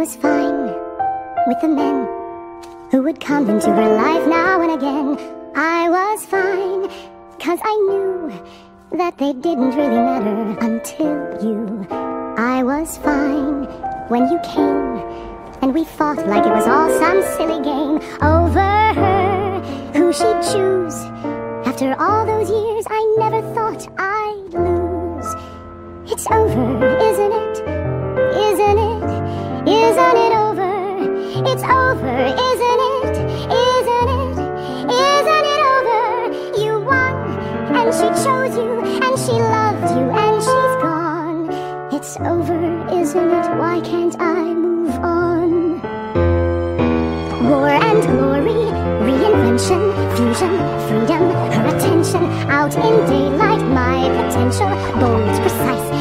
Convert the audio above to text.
was fine with the men who would come into her life now and again. I was fine, 'cause I knew that they didn't really matter until you. I was fine when you came, and we fought like it was all some silly game over her, who she'd choose. After all those years, I never thought I'd lose. It's over, isn't it? Isn't it? Isn't it over? It's over, isn't it? Isn't it? Isn't it over? You won, and she chose you, and she loved you, and she's gone. It's over, isn't it? Why can't I move on? War and glory, reinvention, fusion, freedom, her attention, out in daylight, my potential, bold, precise.